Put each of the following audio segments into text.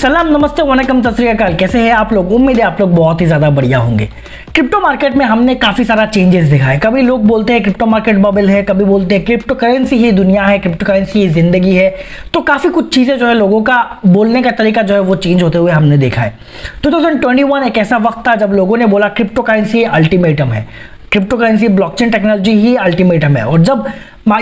सलाम नमस्ते वनकम सत श्री अकाल, कैसे हैं आप लोग। उम्मीद है आप लोग बहुत ही ज़्यादा बढ़िया होंगे। क्रिप्टो मार्केट में हमने काफ़ी सारा चेंजेस दिखा है। कभी लोग बोलते हैं क्रिप्टो मार्केट बबल है, कभी बोलते हैं क्रिप्टो करेंसी ही दुनिया है, क्रिप्टो करेंसी ही ज़िंदगी है। तो काफ़ी कुछ चीज़ें जो है लोगों का बोलने का तरीका जो है वो चेंज होते हुए हमने देखा है। 2021 एक ऐसा वक्त था जब लोगों ने बोला क्रिप्टो करेंसी अल्टीमेटम है, क्रिप्टो करेंसी ब्लॉकचेन टेक्नोलॉजी ही अल्टीमेटम है। और जब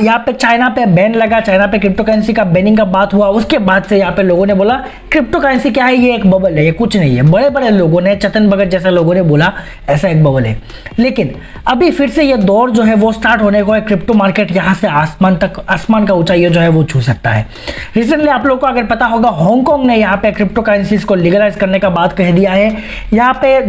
यहाँ पे चाइना पे बैन लगा, चाइना पे क्रिप्टो करेंसी का बैनिंग का बात हुआ, उसके बाद से यहाँ पे लोगों ने बोला क्रिप्टो करेंसी क्या है, ये एक बबल है, ये कुछ नहीं है। बड़े बड़े लोगों ने, चेतन भगत जैसे लोगों ने बोला ऐसा एक बबल है। लेकिन अभी फिर से ये दौर जो है वो स्टार्ट होने को है। क्रिप्टो मार्केट यहाँ से आसमान तक, आसमान का ऊंचाई जो है वो छू सकता है। रिसेंटली आप लोग को अगर पता होगा, हांगकांग ने यहाँ पे क्रिप्टो करेंसीज को लीगलाइज करने का बात कह दिया है। यहाँ पे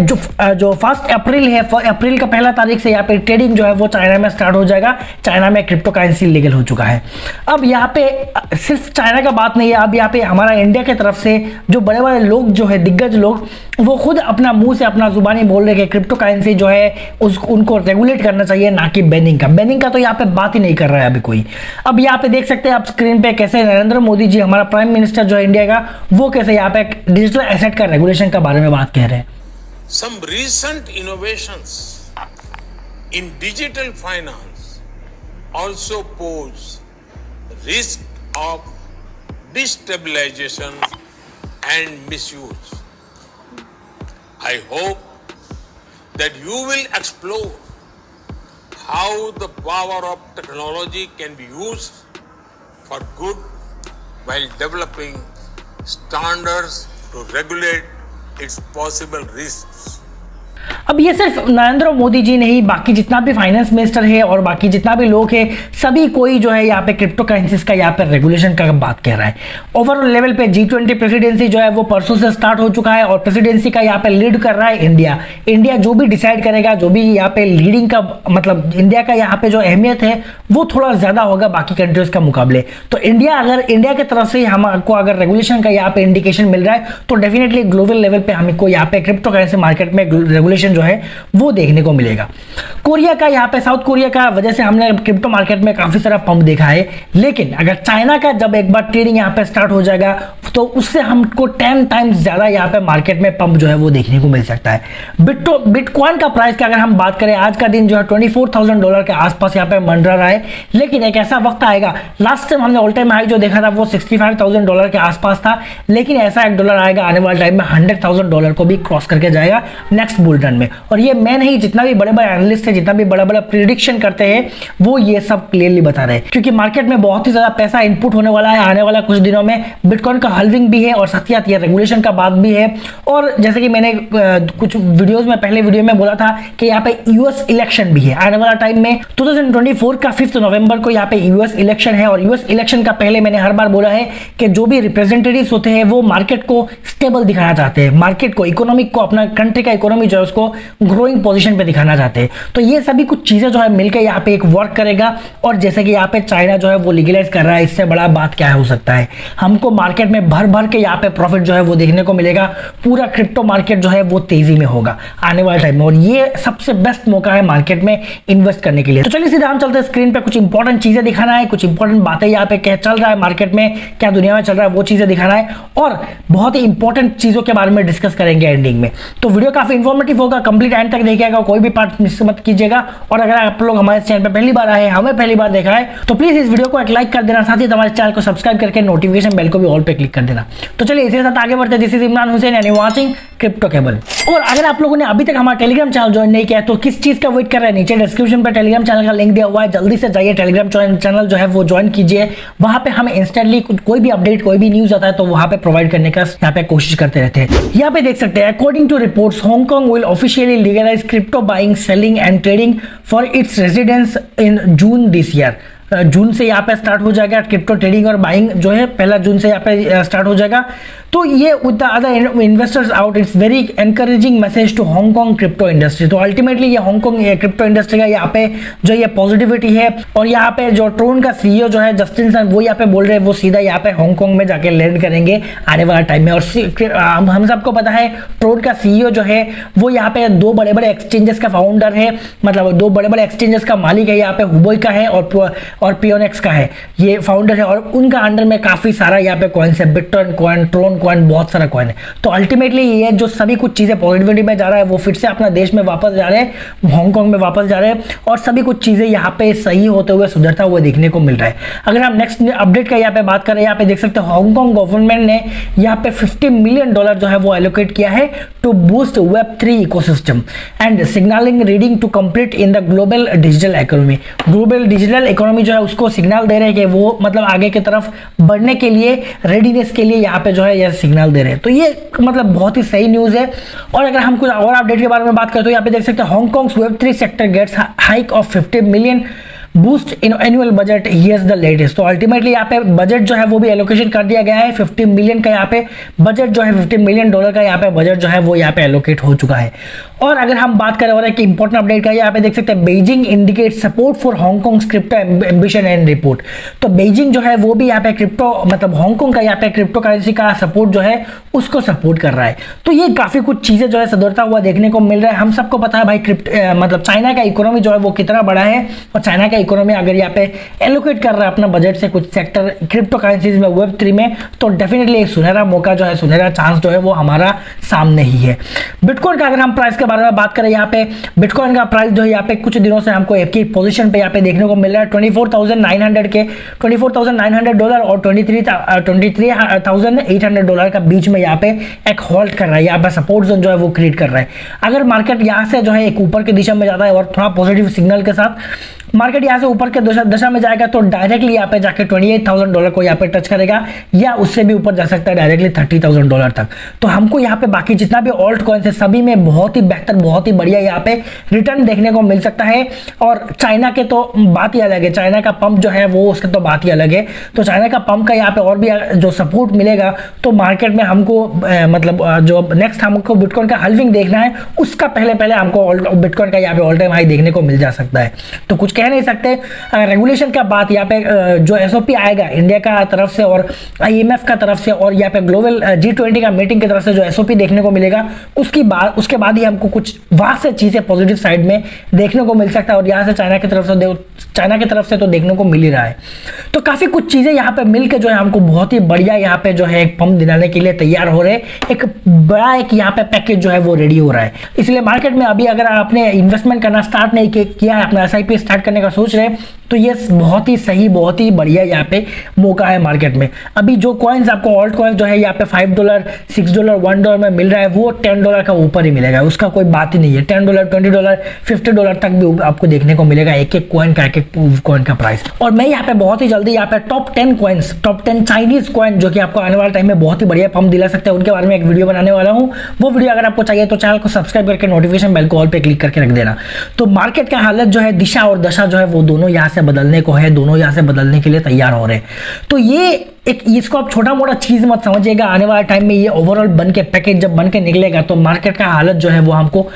जो 1 अप्रैल है, अप्रैल का पहला तारीख से यहाँ पे ट्रेडिंग जो है वो चाइना में स्टार्ट हो जाएगा। चाइना में क्रिप्टो लीगल हो चुका है। अब यहाँ पे सिर्फ चाइना का बात नहीं है, अब यहाँ पे हमारा इंडिया की तरफ से जो बड़े बड़े लोग जो है, दिग्गज लोग, वो खुद अपना मुंह से अपना जुबानी बोल रहे हैं क्रिप्टो करेंसी जो है उनको रेगुलेट करना चाहिए, ना कि बैनिंग का तो यहाँ पे बात ही नहीं कर रहा है अभी कोई। अब यहाँ पे देख सकते हैं आप स्क्रीन पे कैसे नरेंद्र मोदी जी, हमारा प्राइम मिनिस्टर जो है इंडिया का, वो कैसे यहाँ पे डिजिटल एसेट का रेगुलेशन के बारे में बात कह रहे हैं। Some recent innovations in digital finance also pose risk of destabilization and misuse. I hope that you will explore how the power of technology can be used for good while developing standards to regulate its possible risks. अब ये सिर्फ नरेंद्र मोदी जी नहीं, बाकी जितना भी finance minister है और बाकी जितना भी लोग है, सभी कोई जो है यहाँ पे क्रिप्टो करेंसीज का यहाँ पे रेगुलेशन का बात कह रहा है। ओवरऑल लेवल पे G20 प्रेसिडेंसी जो है वो परसों से स्टार्ट हो चुका है और प्रेसिडेंसी का यहाँ पे लीड कर रहा है इंडिया। इंडिया जो भी डिसाइड करेगा, जो भी यहाँ पे लीडिंग का मतलब इंडिया का यहाँ पे जो अहमियत है वो थोड़ा ज़्यादा होगा बाकी कंट्रीज के मुकाबले। तो इंडिया, अगर इंडिया की तरफ से हमको अगर रेगुलेशन का यहाँ पे इंडिकेशन मिल रहा है तो डेफिनेटली ग्लोबल लेवल पर हमको यहाँ पे क्रिप्टो करेंसी मार्केट में रेगुलेशन जो है वो देखने को मिलेगा। कोरिया का, यहाँ पे साउथ कोरिया का वजह से हमने क्रिप्टो मार्केट में काफी सारा पंप देखा है। लेकिन अगर चाइना का जब एक बार ट्रेडिंग यहाँ पे स्टार्ट हो जाएगा तो उससे हमको 10 टाइम्स ज्यादा यहाँ पे मार्केट में पंप जो है वो देखने को मिल सकता है। बिटकॉइन का प्राइस का अगर हम बात करें, आज का दिन जो है $24,000 के आसपास यहाँ पे मंडरा रहा है। लेकिन एक ऐसा वक्त आएगा, लास्ट टाइम हमने ऑल टाइम हाई जो देखा था वो $65,000 के आसपास था। लेकिन ऐसा एक डॉलर आएगा आने वाले टाइम में $100,000 को भी क्रॉस करके जाएगा नेक्स्ट बुल रन में। और ये मैं नहीं, जितना भी बड़े बड़े एनालिस्ट है, जितना भी बड़ा बड़ा प्रिडिक्शन करते हैं, वो ये सब क्लियरली बता रहे हैं। क्योंकि मार्केट में बहुत ही ज्यादा पैसा इनपुट होने वाला है आने वाला कुछ दिनों में। बिटकॉइन का हल्विंग भी है और साथ ही साथ ये रेगुलेशन का बात भी है। और जैसे कि मैंने कुछ वीडियोस में, पहले वीडियो में बोला था कि यहाँ पे यूएस इलेक्शन भी है आने वाला टाइम में। 2024 का 5 नवंबर को यहाँ पे यूएस इलेक्शन है और यूएस इलेक्शन का पहले मैंने हर बार बोला है कि जो भी रिप्रेजेंटेटिव्स होते हैं वो मार्केट को स्टेबल दिखाना चाहते हैं, मार्केट को, इकोनॉमिक को, अपना कंट्री का इकोनॉमी जो है उसको ग्रोइंग पोजीशन पे दिखाना चाहते हैं। तो ये सभी कुछ चीजें जो है मिलकर यहाँ पे एक वर्क करेगा। और जैसे कि यहाँ पे चाइना जो है वो लीगलाइज कर रहा है, इससे बड़ा बात क्या हो सकता है। हमको मार्केट में भर के यहाँ पे प्रॉफिट जो है वो देखने को मिलेगा। पूरा क्रिप्टो मार्केट जो है वो तेजी में होगा आने वाले टाइम में और ये सबसे बेस्ट मौका है मार्केट में इन्वेस्ट करने के लिए। तो चलिए सीधा हम चलते हैं स्क्रीन पर, कुछ इंपॉर्टेंट चीजें दिखाना है, कुछ इंपॉर्टेंट बातें यहाँ पे क्या चल रहा है मार्केट में, क्या दुनिया में चल रहा है वो चीजें दिखाना है और बहुत ही इंपॉर्टेंट चीजों के बारे में डिस्कस करेंगे एंडिंग में। तो वीडियो काफी इन्फॉर्मेटिव होगा, कंप्लीट एंड तक देखिएगा, कोई भी पार्ट मिस मत कीजिएगा। और अगर आप लोग हमारे चैनल पर पहली बार आए हैं, हमें पहली बार देखा है, तो प्लीज इस वीडियो को एक लाइक कर देना, साथ ही हमारे चैनल को सब्सक्राइब करके नोटिफिकेशन बेल को भी ऑल पे क्लिक कर देना। तो चलिए इसी के साथ आगे बढ़ते हैं। This is Imran Hussain and you watching crypto cable. और अगर आप लोगों ने अभी तक हमारा टेलीग्राम चैनल ज्वाइन नहीं किया तो किस चीज का वेट कर रहे हैं, नीचे डिस्क्रिप्शन पर टेलीग्राम चैनल का लिंक दिया हुआ है, जल्दी से जाइए टेलीग्राम चैनल जो है वो ज्वाइन कीजिए। वहां पे हम इंस्टेंटली कोई भी अपडेट, कोई भी न्यूज आता है तो वहां पे प्रोवाइड करने का यहाँ पे कोशिश करते रहते हैं। यहाँ पे देख सकते हैं, according to reports Hong Kong will officially legalize crypto buying, selling and trading for its residents in June this year. June से यहाँ पे स्टार्ट हो जाएगा क्रिप्टो ट्रेडिंग और बाइंग जो है, 1 जून से यहाँ पे स्टार्ट हो जाएगा। तो ये with the other investors out, it's very encouraging message to Hong Kong crypto industry. तो अल्टीमेटली ये हांगकांग क्रिप्टो इंडस्ट्री का यहाँ पे जो ये पॉजिटिविटी है। और यहाँ पे जो ट्रोन का CEO जो है जस्टिन सन, वो यहाँ पे बोल रहे हैं वो सीधा यहाँ पे हांगकांग में जाके लैंड करेंगे आने वाला टाइम में। और हम सबको पता है ट्रोन का CEO जो है वो यहाँ पे 2 बड़े बड़े एक्सचेंजेस का फाउंडर है, मतलब 2 बड़े बड़े एक्सचेंजेस का मालिक है। यहाँ पे हुबोई का है और और पियोनेक्स का है, ये फाउंडर है और उनका अंडर में काफ़ी सारा यहाँ पे कॉइन्स है, बिटकॉइन कॉइन, ट्रोन कॉइन, बहुत सारा कॉइन है। तो अल्टीमेटली ये जो सभी कुछ चीज़ें पॉजिटिविटी में जा रहा है वो फिर से अपना देश में वापस जा रहे हैं, हांगकॉन्ग में वापस जा रहे हैं और सभी कुछ चीज़ें यहाँ पे सही होते हुए सुधरता हुआ देखने को मिल रहा है। अगर हम नेक्स्ट अपडेट का यहाँ पे बात करें, यहाँ पे देख सकते हैं हांगकॉन्ग गवर्नमेंट ने यहाँ पे $50 मिलियन जो है वो एलोकेट किया है to boost web 3 ecosystem and signalling reading to complete in the global digital economy. Global digital economy जो है उसको सिग्नल दे रहे हैं कि वो मतलब आगे की तरफ बढ़ने के लिए रेडीनेस के लिए यहाँ पे जो है यह सिग्नल दे रहे हैं। तो ये मतलब बहुत ही सही न्यूज है। और अगर हम कुछ और अपडेट के बारे में बात करें तो यहाँ पे देख सकते हैं Hong Kong's web 3 sector gets hike of 50 million boost in annual budget, here's the latest. तो अल्टीमेटली यहाँ पे बजट जो है वो भी एलोकेशन कर दिया गया है, 50 मिलियन का यहाँ पे बजट जो है $50 मिलियन का यहाँ पे बजट जो है वो यहाँ पे एलोकेट हो चुका है। और अगर हम बात करें और एक इंपॉर्टेंट अपडेट का, यहाँ पे देख सकते हैं Beijing indicate support for Hong Kong crypto ambition and report. तो बेजिंग जो है वो भी यहाँ पे क्रिप्टो मतलब हांगकॉन्ग का यहाँ पे क्रिप्टो करेंसी का सपोर्ट जो है उसको सपोर्ट कर रहा है। तो ये काफ़ी कुछ चीज़ें जो है सुधरता हुआ देखने को मिल रहा है। हम सबको पता है भाई मतलब चाइना का इकोनॉमी जो है वो कितना बड़ा है और चाइना का इकोनॉमी अगर यहाँ पे एलोकेट कर रहा है अपना बजट से कुछ सेक्टर क्रिप्टो करेंसीज में वेब 3 में, तो डेफिनेटली एक सुनहरा मौका जो है, सुनहरा चांस जो है वो हमारा सामने ही है। बिटकॉइन का अगर हम प्राइस के बारे में बात करें, यहाँ पे बिटकॉइन का प्राइस जो है यहाँ पे कुछ दिनों से हमको एक ही पोजीशन पे यहाँ पे देखने को मिल रहा है $24,900 के $24,900 और $23,800 का बीच में यहाँ पे एक होल्ड कर रहा है, यहाँ पे सपोर्ट जोन जो है वो क्रिएट कर रहा है। अगर मार्केट यहाँ से जो है एक ऊपर की दिशा में जाता है और थोड़ा पॉजिटिव सिग्नल के साथ मार्केट यहाँ से ऊपर के दशा में जाएगा तो डायरेक्टली यहाँ पे जाके $28,000 को यहाँ पे टच करेगा या उससे भी ऊपर जा सकता है डायरेक्टली $30,000 तक। तो हमको यहाँ पे बाकी जितना भी ऑल्ट कॉइन्स है सभी में बहुत ही बेहतर, बहुत ही बढ़िया यहाँ पे रिटर्न देखने को मिल सकता है। और चाइना के तो बात ही अलग है, चाइना का पंप जो है वो उसके तो बात ही अलग है। तो चाइना का पंप का यहाँ पे और भी जो सपोर्ट मिलेगा तो मार्केट में हमको मतलब जो नेक्स्ट हमको बिटकॉइन का हल्विंग देखना है उसका पहले पहले हमको बिटकॉइन का यहाँ पे ऑल टाइम हाई देखने को मिल जा सकता है। तो कुछ कह नहीं सकते। रेगुलेशन का बात यहाँ पे जो एसओपी आएगा इंडिया का तरफ से और आईएमएफ का तरफ से और यहाँ पे ग्लोबल G20 का मीटिंग की तरफ से जो एसओपी देखने को मिलेगा उसके बाद ही हमको कुछ वहां से चीजें पॉजिटिव साइड में देखने को मिल सकता है। और यहाँ से चाइना की तरफ से तो देखने को मिल ही रहा है। तो काफी कुछ चीजें यहाँ पे मिलकर जो है हमको बहुत ही बढ़िया यहाँ पे जो है एक पंप दिलाने के लिए तैयार हो रहे, एक बड़ा एक यहाँ पे पैकेज जो है वो रेडी हो रहा है। इसलिए मार्केट में अभी अगर आपने इन्वेस्टमेंट करना स्टार्ट नहीं किया है, अपना SIP स्टार्ट करने का सोच रहे तो ये बहुत ही सही, बहुत ही बढ़िया यहाँ पे मौका है मार्केट में। अभी जो कॉइन्स आपको ऑल्ट कॉइन्स जो है यहाँ पे $5, $6, $1 में मिल रहा है वो $10 का ऊपर ही मिलेगा, उसका कोई बात ही नहीं है। $10, $20, $50 तक भी आपको देखने को मिलेगा एक एक कॉइन का प्राइस। और मैं यहाँ पे बहुत ही जल्दी यहाँ पे टॉप 10 चाइनीज कॉइन जो कि आपको आने वाले टाइम में बहुत ही बढ़िया पंप दिला सकते हैं उनके बारे में एक वीडियो बनाने वाला हूँ। वो वीडियो अगर आपको चाहिए तो चैनल को सब्सक्राइब करके नोटिफिकेशन बेल को ऑल पे क्लिक करके रख देना। तो मार्केट का हालत जो है, दिशा और दशा जो है वो दोनों यहाँ से बदलने को है, दोनों यहाँ से बदलने के लिए तैयार हो रहे हैं। तो ये एक इसको आप छोटा मोटा चीज़ मत समझिएगा, आने वाले टाइम में ये ओवरऑल बन के पैकेज जब बन के निकलेगा तो मार्केट का हालत जो है वो हमको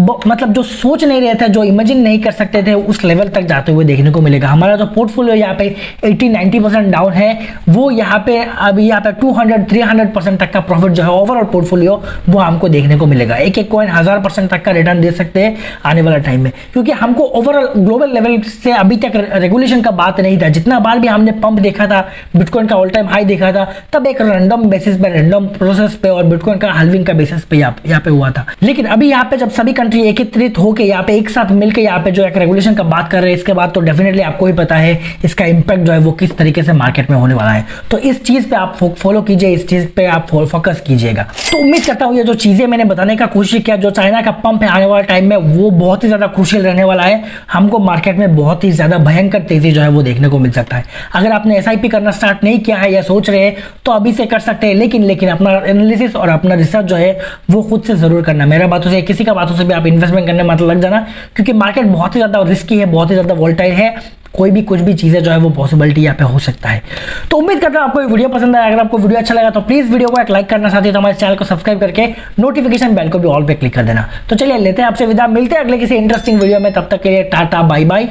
मतलब जो सोच नहीं रहे थे, जो इमेजिन नहीं कर सकते थे उस लेवल तक जाते हुए देखने को मिलेगा। हमारा जो पोर्टफोलियो यहाँ पे 80-90% डाउन है वो यहाँ पे अभी यहाँ पे 200-300% तक का प्रॉफिट जो है ओवरऑल पोर्टफोलियो वो हमको देखने को मिलेगा। एक एक कॉइन 1000% तक का रिटर्न दे सकते हैं आने वाला टाइम में, क्योंकि हमको ओवरऑल ग्लोबल लेवल से अभी तक रेगुलेशन का बात नहीं था। जितना बार भी हमने पंप देखा था, बिटकॉइन का ऑल टाइम हाई देखा था, तब एक रैंडम बेसिस पे, रैंडम प्रोसेस पे और बिटकॉइन का हल्विंग का बेसिस पे यहाँ पे हुआ था। लेकिन अभी यहाँ पे जब सभी एकत्रित होकर यहाँ पे एक साथ मिलकर यहाँ पे जो एक रेगुलेशन का बात कर रहे हैं, इसके बाद तो डेफिनेटली आपको ही पता है इसका इंपैक्ट जो है वो किस तरीके से मार्केट में होने वाला है। तो इस चीज पे आप फॉलो कीजिए, इस चीज पे आप फोकस कीजिएगा। तो उम्मीद करता हूँ ये जो चीजें मैंने बताने का कोशिश किया, जो चाइना का पंप है आने वाले टाइम में वो बहुत ही ज्यादा क्रूशियल रहने वाला है। हमको मार्केट में बहुत ही ज्यादा भयंकर तेजी जो है वो देखने को मिल सकता है। अगर आपने SIP करना स्टार्ट नहीं किया है या सोच रहे हैं तो अभी से कर सकते हैं, लेकिन अपना एनालिसिस और अपना रिसर्च जो है वो खुद से जरूर करना। मेरा बातों से, किसी का बातों से भी आप इन्वेस्टमेंट करने मत लग जाना, क्योंकि मार्केट बहुत ही ज्यादा रिस्की है, बहुत ही ज्यादा वोलेटाइल है। कोई भी कुछ भी चीज़ें जो है वो पॉसिबिलिटी यहाँ पे हो सकता है। तो उम्मीद करता हूँ आपको ये वीडियो पसंद आया। अगर आपको वीडियो अच्छा लगा तो प्लीज़ वीडियो को एक लाइक करना, साथ ही तो हमारे चैनल को सब्सक्राइब करके नोटिफिकेशन बेल को भी ऑल पे क्लिक कर देना। तो चलिए लेते हैं आपसे विदा, मिलते हैं अगले किसी इंटरेस्टिंग वीडियो में। तब तक के लिए tata, bye bye,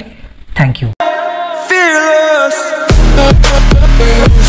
thank you.